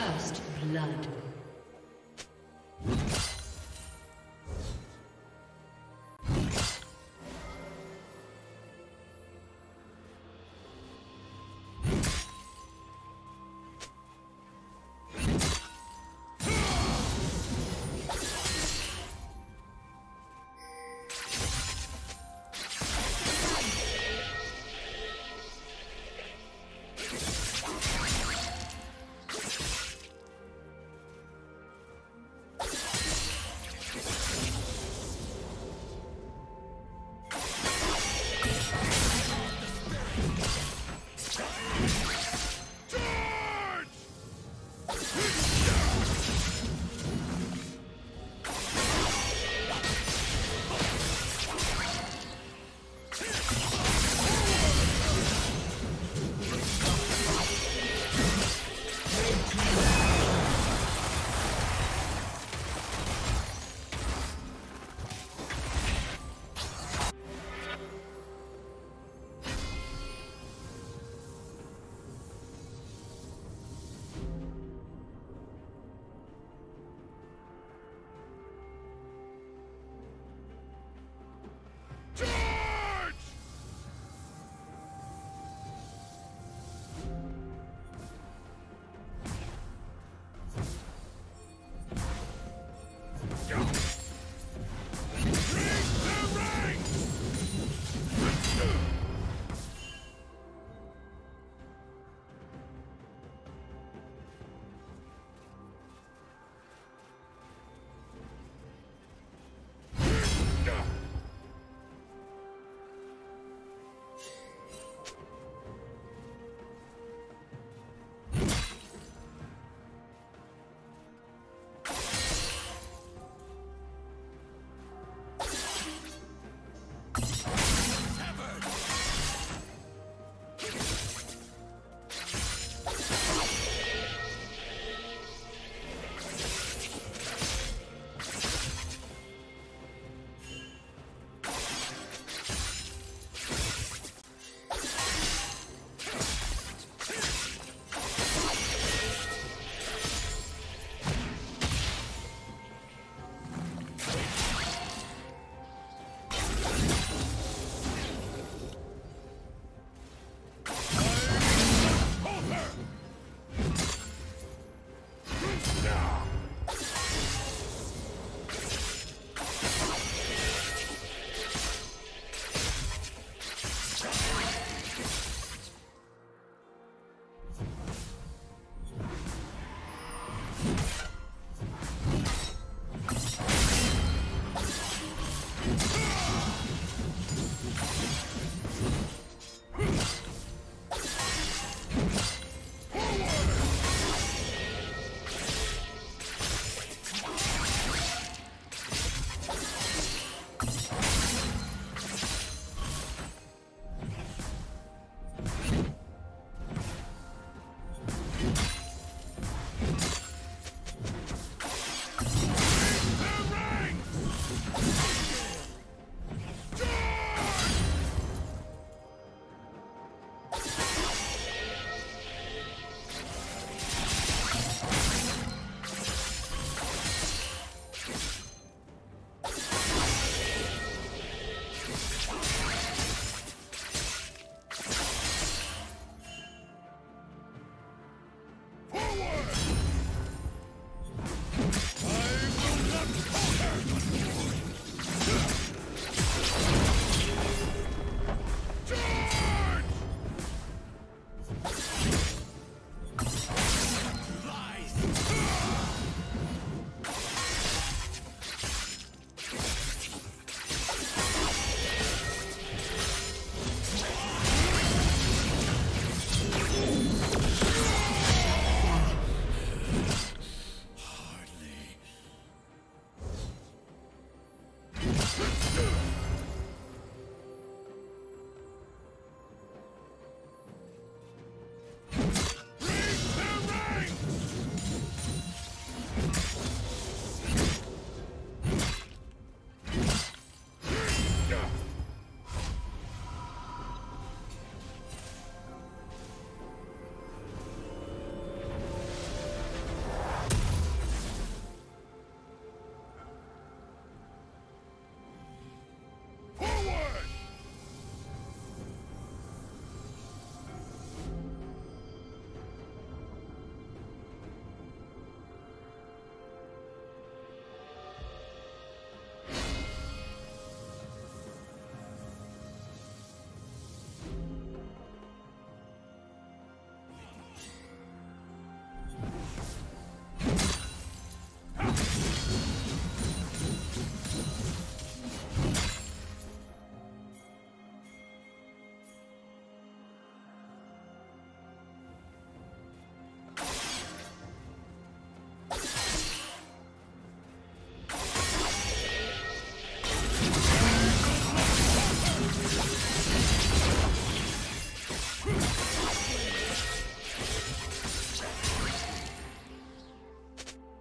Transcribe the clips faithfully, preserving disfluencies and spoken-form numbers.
First blood.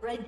Red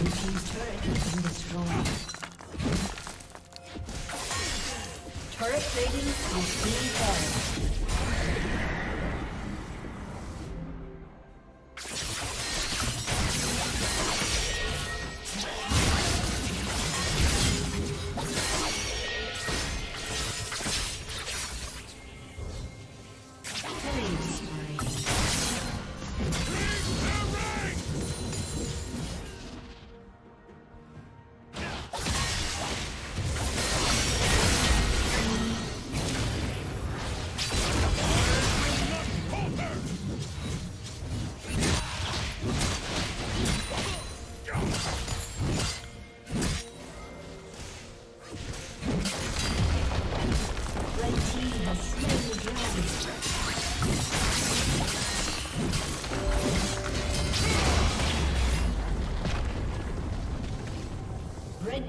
Blue team's turret has been destroyed. Turret plating is being fired. Red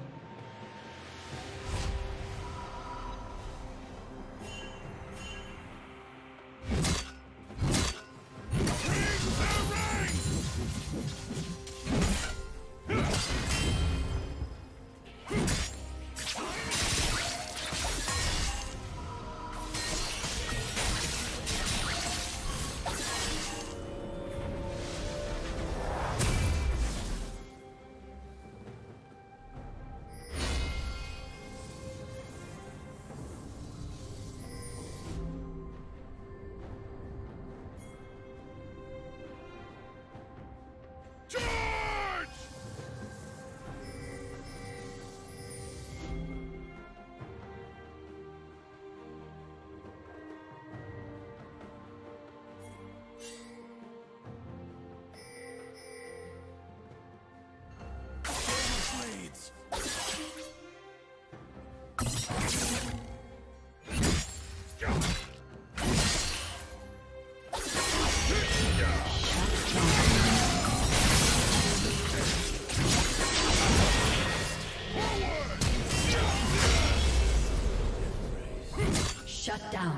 Shut down.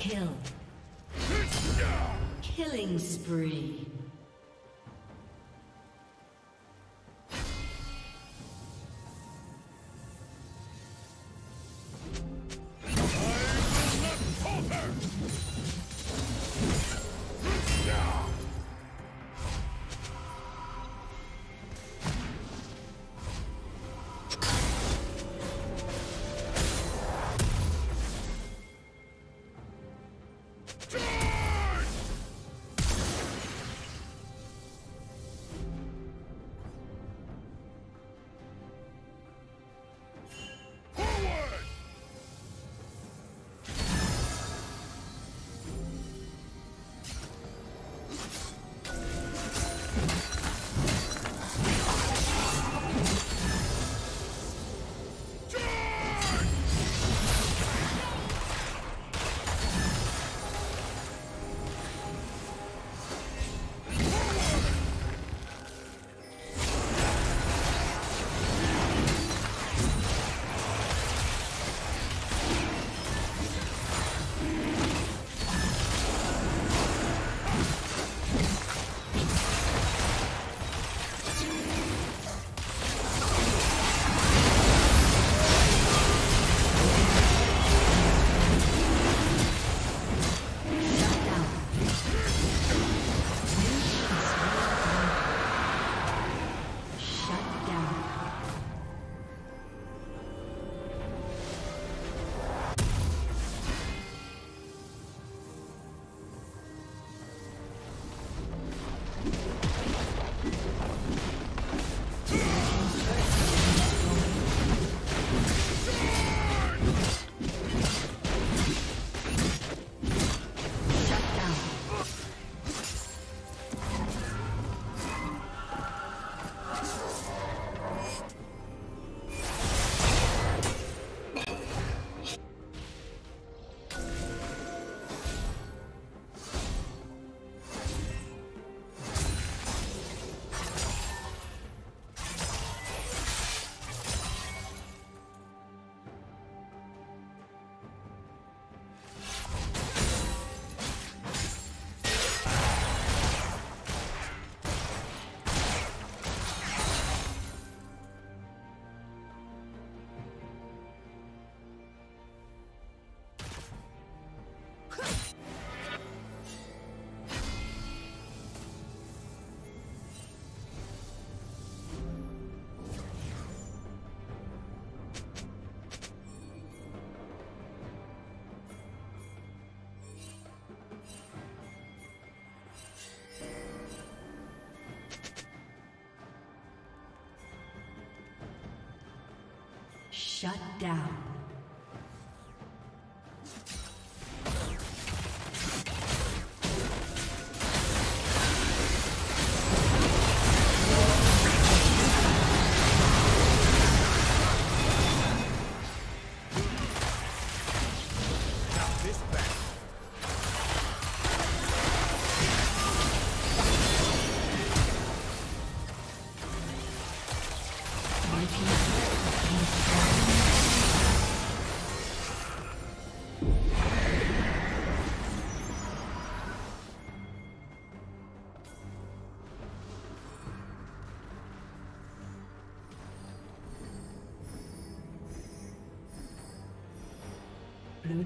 Kill. Killing spree. Shut down. Blue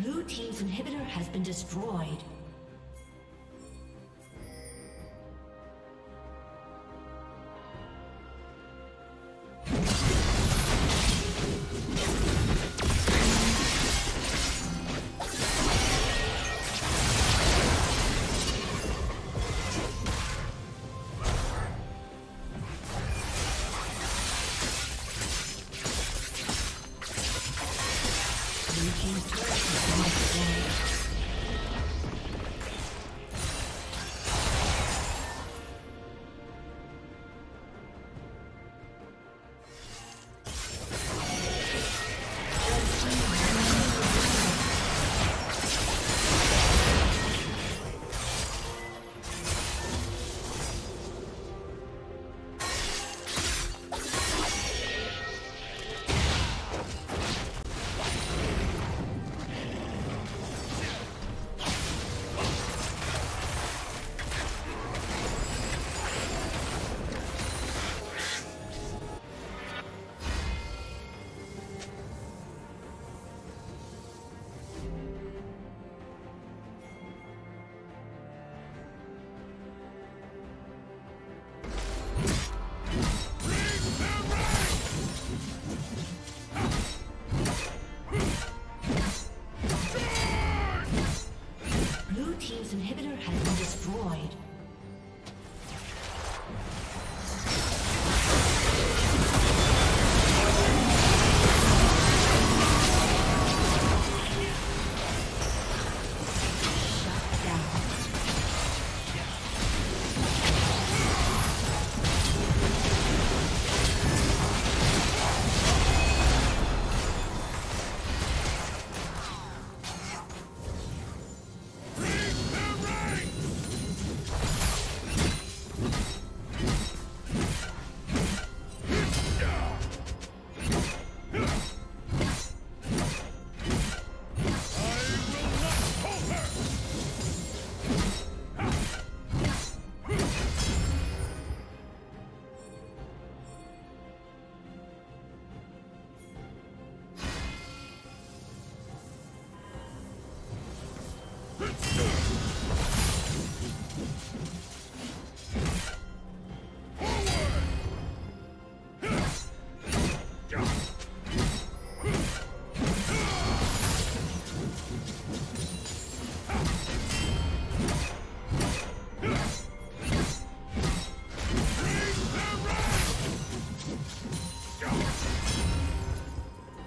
Blue team's inhibitor has been destroyed.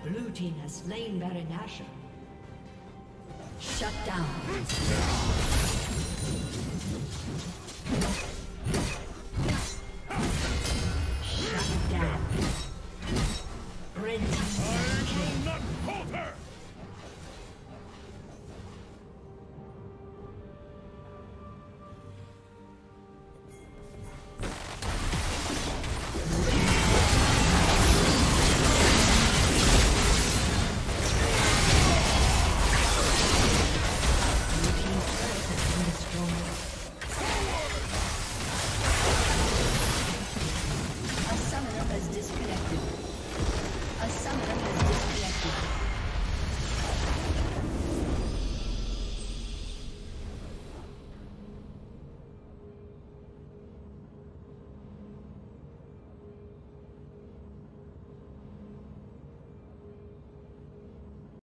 Blue team has slain Baron Nashor. Shut down.